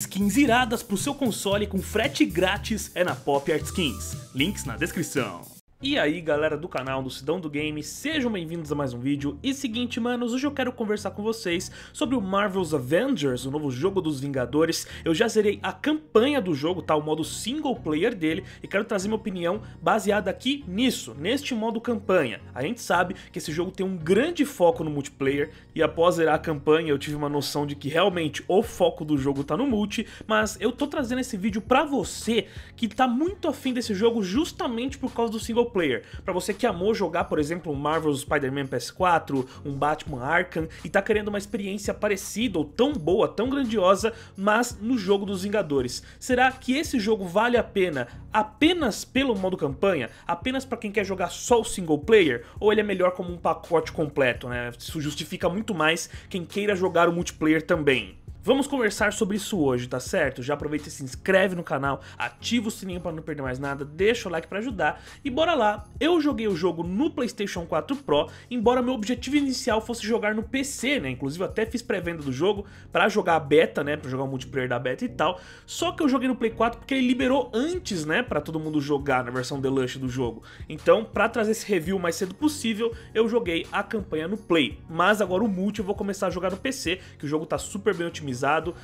Skins iradas pro seu console com frete grátis é na POP ARTE SKINS. Links na descrição. E aí galera do canal do Sidão do Game, sejam bem-vindos a mais um vídeo. E seguinte manos, hoje eu quero conversar com vocês sobre o Marvel's Avengers, o novo jogo dos Vingadores. Eu já zerei a campanha do jogo, tá? O modo single player dele, e quero trazer minha opinião baseada aqui nisso, neste modo campanha. A gente sabe que esse jogo tem um grande foco no multiplayer, e após zerar a campanha eu tive uma noção de que realmente o foco do jogo tá no multi, mas eu tô trazendo esse vídeo pra você que tá muito afim desse jogo justamente por causa do single player. Pra você que amou jogar, por exemplo, um Marvel's Spider-Man PS4, um Batman Arkham, e tá querendo uma experiência parecida ou tão boa, tão grandiosa, mas no jogo dos Vingadores. Será que esse jogo vale a pena apenas pelo modo campanha? Apenas pra quem quer jogar só o single player? Ou ele é melhor como um pacote completo, né? Isso justifica muito mais quem queira jogar o multiplayer também. Vamos conversar sobre isso hoje, tá certo? Já aproveita e se inscreve no canal, ativa o sininho pra não perder mais nada, deixa o like pra ajudar e bora lá! Eu joguei o jogo no PlayStation 4 Pro, embora meu objetivo inicial fosse jogar no PC, né? Inclusive até fiz pré-venda do jogo pra jogar a beta, né? Pra jogar o multiplayer da beta e tal. Só que eu joguei no Play 4 porque ele liberou antes, né? Pra todo mundo jogar na versão Deluxe do jogo. Então, pra trazer esse review o mais cedo possível, eu joguei a campanha no Play. Mas agora o multi eu vou começar a jogar no PC, que o jogo tá super bem otimizado.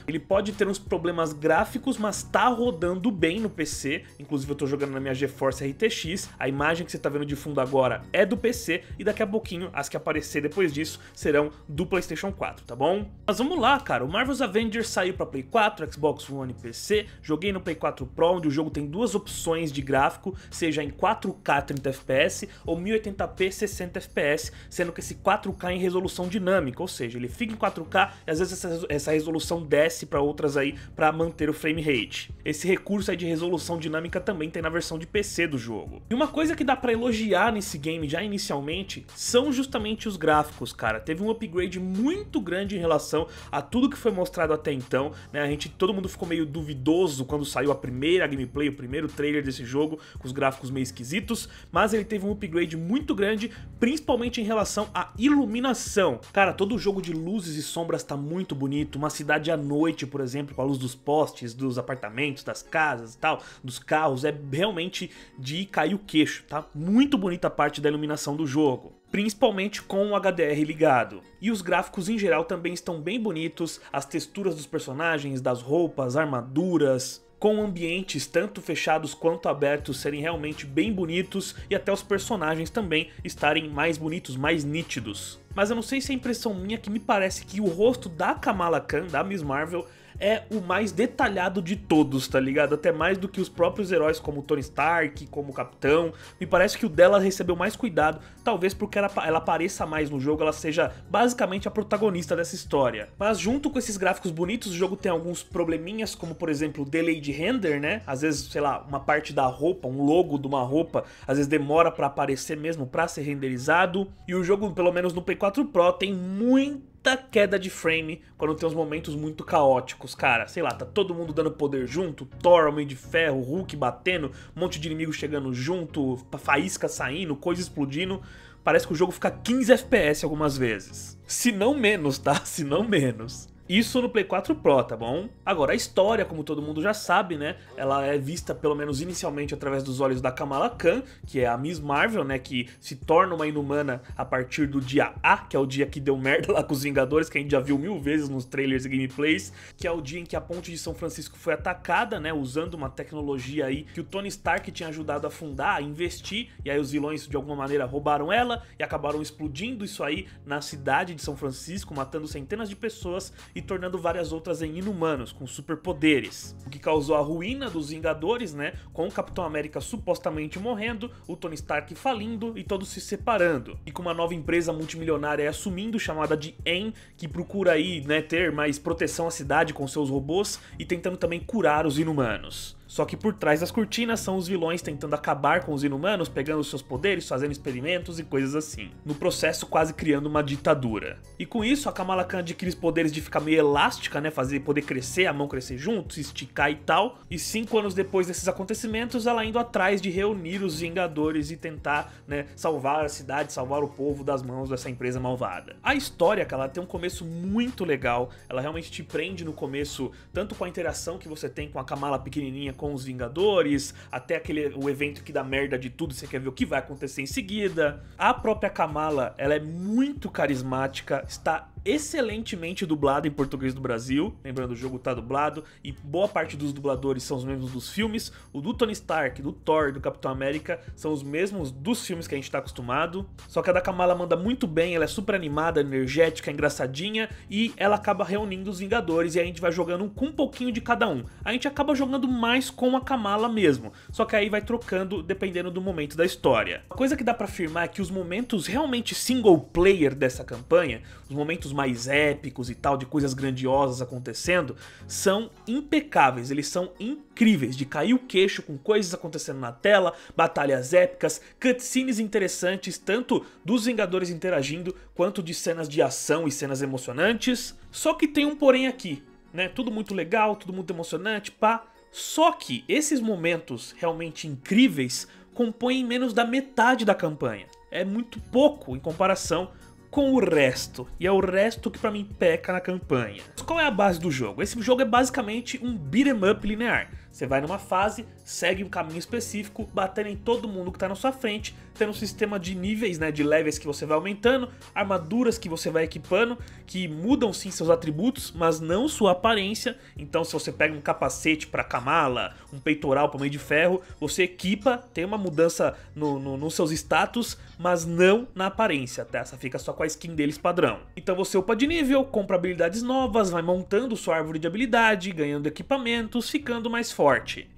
Ele pode ter uns problemas gráficos, mas tá rodando bem no PC. Inclusive eu tô jogando na minha GeForce RTX. A imagem que você tá vendo de fundo agora é do PC, e daqui a pouquinho as que aparecer depois disso serão do PlayStation 4, tá bom? Mas vamos lá, cara. O Marvel's Avengers saiu pra Play 4, Xbox One e PC. Joguei no Play 4 Pro, onde o jogo tem duas opções de gráfico, seja em 4K 30 FPS ou 1080p 60 FPS, sendo que esse 4K é em resolução dinâmica, ou seja, ele fica em 4K e às vezes essa resolução desce para outras aí para manter o frame rate. Esse recurso aí de resolução dinâmica também tem na versão de PC do jogo. E uma coisa que dá para elogiar nesse game já inicialmente são justamente os gráficos, cara. Teve um upgrade muito grande em relação a tudo que foi mostrado até então, né? Todo mundo ficou meio duvidoso quando saiu a primeira gameplay, o primeiro trailer desse jogo, com os gráficos meio esquisitos, mas ele teve um upgrade muito grande, principalmente em relação à iluminação. Cara, todo o jogo de luzes e sombras tá muito bonito, uma cidade à noite, por exemplo, com a luz dos postes, dos apartamentos, das casas e tal, dos carros, é realmente de cair o queixo, tá? Muito bonita a parte da iluminação do jogo, principalmente com o HDR ligado. E os gráficos em geral também estão bem bonitos, as texturas dos personagens, das roupas, armaduras, com ambientes tanto fechados quanto abertos serem realmente bem bonitos, e até os personagens também estarem mais bonitos, mais nítidos. Mas eu não sei se é impressão minha, que me parece que o rosto da Kamala Khan, da Miss Marvel, é o mais detalhado de todos, tá ligado? Até mais do que os próprios heróis, como Tony Stark, como o Capitão. Me parece que o dela recebeu mais cuidado, talvez porque ela apareça mais no jogo, ela seja basicamente a protagonista dessa história. Mas junto com esses gráficos bonitos, o jogo tem alguns probleminhas, como por exemplo o delay de render, né? Às vezes, sei lá, uma parte da roupa, um logo de uma roupa, às vezes demora pra aparecer mesmo, pra ser renderizado. E o jogo, pelo menos no Play 4 Pro, tem muito queda de frame quando tem uns momentos muito caóticos, cara. Sei lá, tá todo mundo dando poder junto, Thor, Homem de Ferro, Hulk batendo, um monte de inimigo chegando junto, faísca saindo, coisa explodindo. Parece que o jogo fica 15 FPS algumas vezes. Se não menos, tá? Se não menos. Isso no Play 4 Pro, tá bom? Agora, a história, como todo mundo já sabe, né? Ela é vista, pelo menos inicialmente, através dos olhos da Kamala Khan, que é a Miss Marvel, né? Que se torna uma inumana a partir do dia A, que é o dia que deu merda lá com os Vingadores, que a gente já viu mil vezes nos trailers e gameplays, que é o dia em que a ponte de São Francisco foi atacada, né? Usando uma tecnologia aí que o Tony Stark tinha ajudado a fundar, a investir, e aí os vilões, de alguma maneira, roubaram ela e acabaram explodindo isso aí na cidade de São Francisco, matando centenas de pessoas e tornando várias outras em inumanos, com superpoderes. O que causou a ruína dos Vingadores, né? Com o Capitão América supostamente morrendo, o Tony Stark falindo e todos se separando. E com uma nova empresa multimilionária assumindo, chamada de AIM, que procura aí, né, ter mais proteção à cidade com seus robôs e tentando também curar os inumanos. Só que por trás das cortinas são os vilões tentando acabar com os inumanos, pegando seus poderes, fazendo experimentos e coisas assim. No processo, quase criando uma ditadura. E com isso, a Kamala Khan adquire os poderes de ficar meio elástica, né? Poder crescer, a mão crescer junto, se esticar e tal. E 5 anos depois desses acontecimentos, ela indo atrás de reunir os Vingadores e tentar, né, salvar a cidade, salvar o povo das mãos dessa empresa malvada. A história, cara, ela tem um começo muito legal. Ela realmente te prende no começo, tanto com a interação que você tem com a Kamala pequenininha com os Vingadores, até o evento que dá merda de tudo, você quer ver o que vai acontecer em seguida. A própria Kamala, ela é muito carismática, está excelentemente dublada em português do Brasil, lembrando, o jogo tá dublado, e boa parte dos dubladores são os mesmos dos filmes, o do Tony Stark, do Thor, do Capitão América, são os mesmos dos filmes que a gente tá acostumado, só que a da Kamala manda muito bem, ela é super animada, energética, engraçadinha, e ela acaba reunindo os Vingadores, e a gente vai jogando com um pouquinho de cada um. A gente acaba jogando mais com a Kamala mesmo, só que aí vai trocando dependendo do momento da história. A coisa que dá pra afirmar é que os momentos realmente single player dessa campanha, os momentos mais épicos e tal, de coisas grandiosas acontecendo, são impecáveis, eles são incríveis, de cair o queixo com coisas acontecendo na tela, batalhas épicas, cutscenes interessantes, tanto dos Vingadores interagindo, quanto de cenas de ação e cenas emocionantes. Só que tem um porém aqui, né? Tudo muito legal, tudo muito emocionante, pá. Só que esses momentos realmente incríveis compõem menos da metade da campanha. É muito pouco em comparação com o resto, e é o resto que pra mim peca na campanha. Qual é a base do jogo? Esse jogo é basicamente um beat'em up linear. Você vai numa fase, segue um caminho específico, batendo em todo mundo que tá na sua frente, tendo um sistema de níveis, né, de levels que você vai aumentando, armaduras que você vai equipando, que mudam sim seus atributos, mas não sua aparência. Então se você pega um capacete pra Kamala, um peitoral pra Homem de Ferro, você equipa, tem uma mudança nos seus status, mas não na aparência, tá? Essa fica só com a skin deles padrão. Então você upa de nível, compra habilidades novas, vai montando sua árvore de habilidade, ganhando equipamentos, ficando mais forte,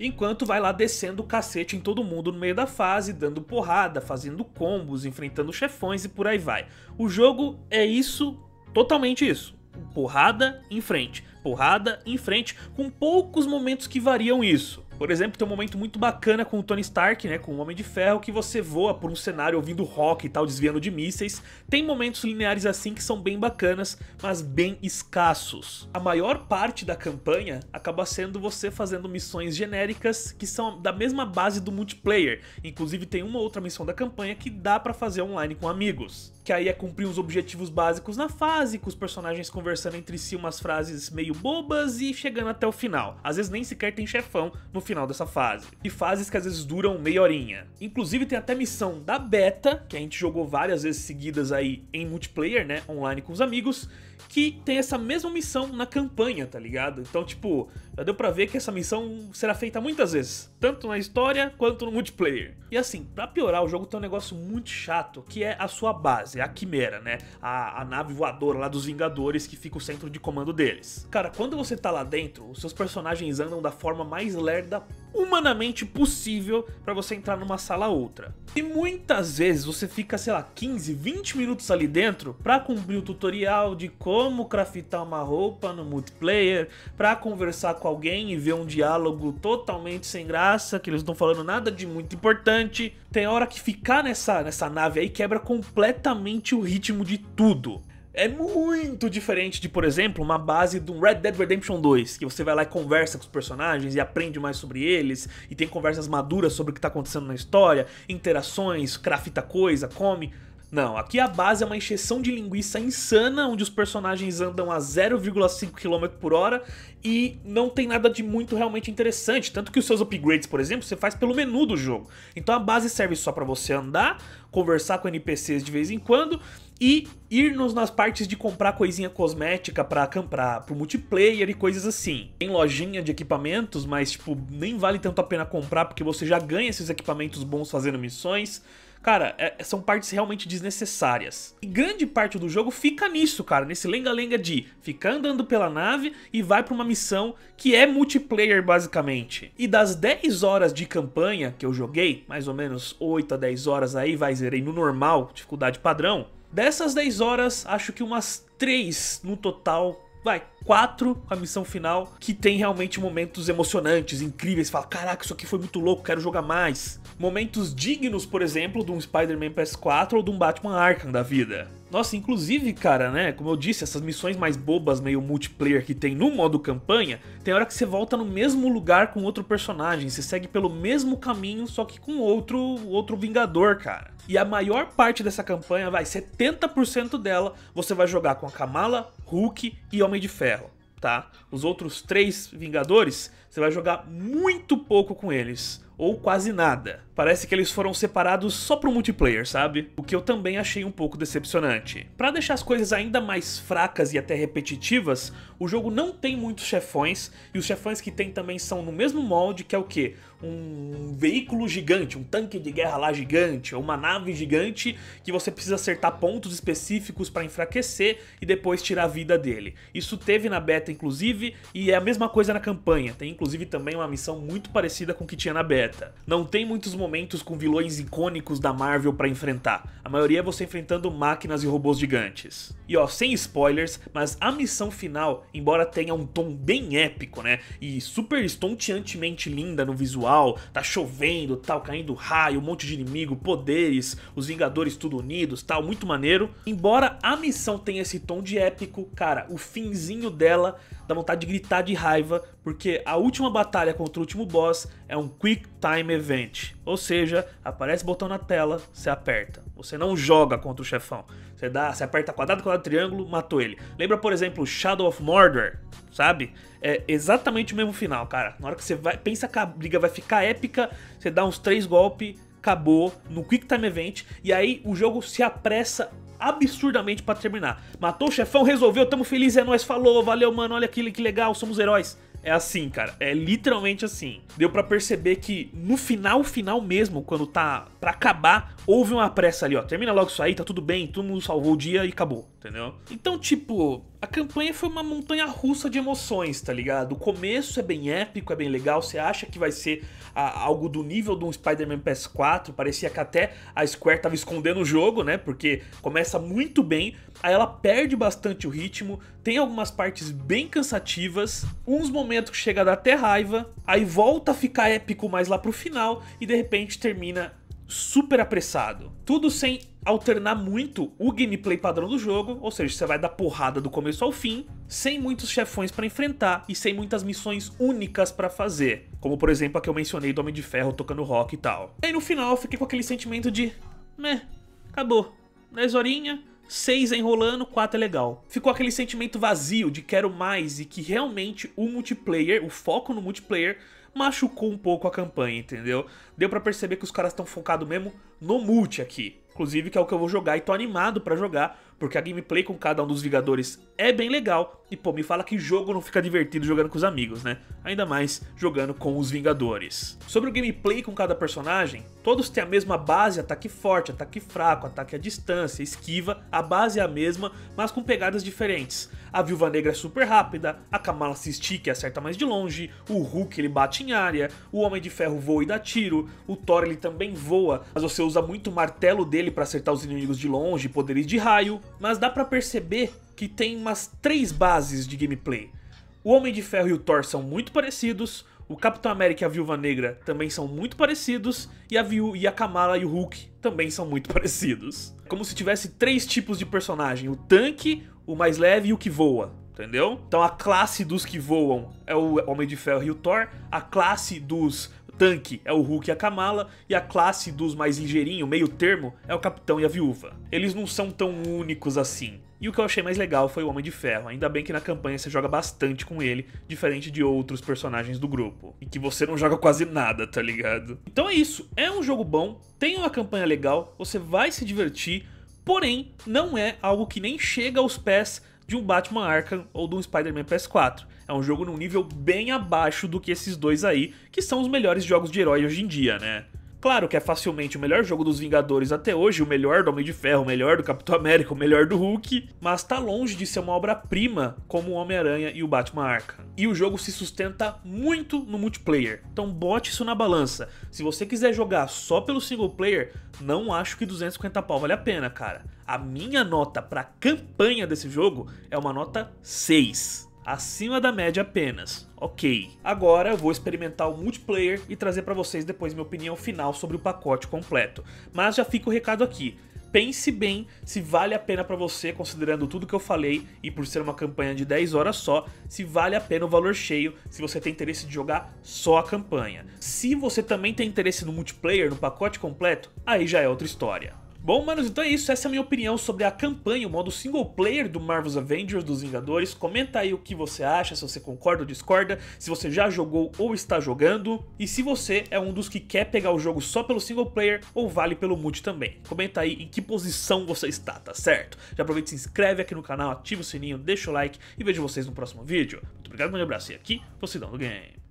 enquanto vai lá descendo o cacete em todo mundo no meio da fase, dando porrada, fazendo combos, enfrentando chefões e por aí vai. O jogo é isso, totalmente isso. Porrada em frente, com poucos momentos que variam isso. Por exemplo, tem um momento muito bacana com o Tony Stark, né, com o Homem de Ferro, que você voa por um cenário ouvindo rock e tal, desviando de mísseis. Tem momentos lineares assim que são bem bacanas, mas bem escassos. A maior parte da campanha acaba sendo você fazendo missões genéricas que são da mesma base do multiplayer. Inclusive tem uma outra missão da campanha que dá pra fazer online com amigos, que aí é cumprir os objetivos básicos na fase, com os personagens conversando entre si umas frases meio bobas e chegando até o final. Às vezes nem sequer tem chefão no final dessa fase. E fases que às vezes duram meia horinha. Inclusive tem até missão da beta, que a gente jogou várias vezes seguidas aí em multiplayer, né, online com os amigos, que tem essa mesma missão na campanha, tá ligado? Então, tipo, já deu pra ver que essa missão será feita muitas vezes, tanto na história quanto no multiplayer. E assim, pra piorar, o jogo tem um negócio muito chato, que é a sua base, a Quimera, né? A nave voadora lá dos Vingadores, que fica o centro de comando deles. Cara, quando você tá lá dentro, os seus personagens andam da forma mais lerda humanamente possível pra você entrar numa sala ou outra. E muitas vezes você fica, sei lá, 15, 20 minutos ali dentro pra cumprir o tutorial de como craftar uma roupa no multiplayer, pra conversar com alguém e ver um diálogo totalmente sem graça, que eles não estão falando nada de muito importante. Tem hora que ficar nessa nave aí quebra completamente o ritmo de tudo. É muito diferente de, por exemplo, uma base do Red Dead Redemption 2, que você vai lá e conversa com os personagens e aprende mais sobre eles, e tem conversas maduras sobre o que tá acontecendo na história, interações, crafta coisa, come... Não, aqui a base é uma encheção de linguiça insana, onde os personagens andam a 0,5 km por hora e não tem nada de muito realmente interessante, tanto que os seus upgrades, por exemplo, você faz pelo menu do jogo. Então a base serve só pra você andar, conversar com NPCs de vez em quando e ir nas partes de comprar coisinha cosmética pra comprar pro multiplayer e coisas assim. Tem lojinha de equipamentos, mas tipo, nem vale tanto a pena comprar porque você já ganha esses equipamentos bons fazendo missões. Cara, são partes realmente desnecessárias. E grande parte do jogo fica nisso, cara, nesse lenga-lenga de ficar andando pela nave e vai pra uma missão que é multiplayer, basicamente. E das 10 horas de campanha que eu joguei, mais ou menos 8 a 10 horas aí, zerei no normal, dificuldade padrão. Dessas 10 horas, acho que umas 3 no total 4 com a missão final, que tem realmente momentos emocionantes, incríveis. Você fala, caraca, isso aqui foi muito louco, quero jogar mais. Momentos dignos, por exemplo, de um Spider-Man PS4 ou de um Batman Arkham da vida. Nossa, inclusive, cara, né, como eu disse, essas missões mais bobas, meio multiplayer que tem no modo campanha, tem hora que você volta no mesmo lugar com outro personagem, você segue pelo mesmo caminho, só que com outro Vingador, cara. E a maior parte dessa campanha, 70% dela, você vai jogar com a Kamala, Hulk e Homem de Ferro, tá? Os outros 3 Vingadores, você vai jogar muito pouco com eles. Ou quase nada. Parece que eles foram separados só pro multiplayer, sabe? O que eu também achei um pouco decepcionante. Pra deixar as coisas ainda mais fracas e até repetitivas, o jogo não tem muitos chefões, e os chefões que tem também são no mesmo molde, que é o quê? Um veículo gigante, um tanque de guerra lá gigante, ou uma nave gigante que você precisa acertar pontos específicos pra enfraquecer e depois tirar a vida dele. Isso teve na beta, inclusive, e é a mesma coisa na campanha. Tem, inclusive, também uma missão muito parecida com o que tinha na beta. Não tem muitos momentos com vilões icônicos da Marvel pra enfrentar. A maioria é você enfrentando máquinas e robôs gigantes. E ó, sem spoilers, mas a missão final, embora tenha um tom bem épico, né? E super estonteantemente linda no visual, tá chovendo, tal, caindo raio, um monte de inimigo, poderes, os Vingadores tudo unidos, tal, muito maneiro. Embora a missão tenha esse tom de épico, cara, o finzinho dela dá vontade de gritar de raiva, porque a última batalha contra o último boss é um Quick Time Event, ou seja, aparece o botão na tela, você aperta, você não joga contra o chefão, você aperta quadrado, quadrado, triângulo, matou ele. Lembra, por exemplo, Shadow of Mordor, sabe? É exatamente o mesmo final, cara. Na hora que você vai, pensa que a briga vai ficar épica, você dá uns 3 golpes, acabou, no Quick Time Event, e aí o jogo se apressa absurdamente pra terminar. Matou o chefão, resolveu, tamo feliz, é nóis, falou, valeu mano, olha aquilo, que legal, somos heróis. É assim, cara, é literalmente assim. Deu pra perceber que no final mesmo, quando tá pra acabar, houve uma pressa ali, ó. Termina logo isso aí, tá tudo bem, todo mundo salvou o dia e acabou, entendeu? Então, tipo, a campanha foi uma montanha russa de emoções, tá ligado? O começo é bem épico, é bem legal, você acha que vai ser algo do nível de um Spider-Man PS4, parecia que até a Square tava escondendo o jogo, né? Porque começa muito bem, aí ela perde bastante o ritmo, tem algumas partes bem cansativas, uns momentos que chega a dar até raiva, aí volta a ficar épico mais lá pro final e de repente termina super apressado. Tudo sem alternar muito o gameplay padrão do jogo, ou seja, você vai dar porrada do começo ao fim, sem muitos chefões pra enfrentar e sem muitas missões únicas pra fazer, como por exemplo a que eu mencionei do Homem de Ferro tocando rock e tal. E aí no final eu fiquei com aquele sentimento de, meh, acabou, 10 horinhas, 6 é enrolando, 4 é legal. Ficou aquele sentimento vazio de quero mais e que realmente o multiplayer, o foco no multiplayer, machucou um pouco a campanha, entendeu? Deu pra perceber que os caras estão focados mesmo no multi aqui. Inclusive que é o que eu vou jogar e tô animado pra jogar, porque a gameplay com cada um dos Vingadores é bem legal. E pô, me fala que jogo não fica divertido jogando com os amigos, né? Ainda mais jogando com os Vingadores. Sobre o gameplay com cada personagem, todos têm a mesma base, ataque forte, ataque fraco, ataque à distância, esquiva. A base é a mesma, mas com pegadas diferentes. A Viúva Negra é super rápida, a Kamala se estica e acerta mais de longe, o Hulk ele bate em área, o Homem de Ferro voa e dá tiro, o Thor ele também voa, mas você usa muito o martelo dele pra acertar os inimigos de longe, poderes de raio. Mas dá pra perceber que tem umas 3 bases de gameplay. O Homem de Ferro e o Thor são muito parecidos, o Capitão América e a Viúva Negra também são muito parecidos, e a Kamala e o Hulk também são muito parecidos. Como se tivesse 3 tipos de personagem, o tanque, o mais leve e o que voa, entendeu? Então a classe dos que voam é o Homem de Ferro e o Thor, a classe dos tanque é o Hulk e a Kamala, e a classe dos mais ligeirinho, meio termo, é o Capitão e a Viúva. Eles não são tão únicos assim. E o que eu achei mais legal foi o Homem de Ferro, ainda bem que na campanha você joga bastante com ele, diferente de outros personagens do grupo, e que você não joga quase nada, tá ligado? Então é isso, é um jogo bom, tem uma campanha legal, você vai se divertir, porém não é algo que nem chega aos pés de um Batman Arkham ou de um Spider-Man PS4. É um jogo num nível bem abaixo do que esses dois aí, que são os melhores jogos de herói hoje em dia, né? Claro que é facilmente o melhor jogo dos Vingadores até hoje, o melhor do Homem de Ferro, o melhor do Capitão América, o melhor do Hulk, mas tá longe de ser uma obra-prima como o Homem-Aranha e o Batman Arkham. E o jogo se sustenta muito no multiplayer, então bote isso na balança. Se você quiser jogar só pelo single player, não acho que 250 pau vale a pena, cara. A minha nota pra campanha desse jogo é uma nota 6. Acima da média apenas, ok. Agora eu vou experimentar o multiplayer e trazer para vocês depois minha opinião final sobre o pacote completo. Mas já fica o recado aqui, pense bem se vale a pena para você, considerando tudo que eu falei e por ser uma campanha de 10 horas só, se vale a pena o valor cheio, se você tem interesse de jogar só a campanha. Se você também tem interesse no multiplayer, no pacote completo, aí já é outra história. Bom, manos, então é isso, essa é a minha opinião sobre a campanha, o modo single player do Marvel's Avengers, dos Vingadores. Comenta aí o que você acha, se você concorda ou discorda, se você já jogou ou está jogando, e se você é um dos que quer pegar o jogo só pelo single player ou vale pelo multi também. Comenta aí em que posição você está, tá certo? Já aproveita e se inscreve aqui no canal, ativa o sininho, deixa o like e vejo vocês no próximo vídeo. Muito obrigado, um grande abraço, e aqui, Sidão do Game.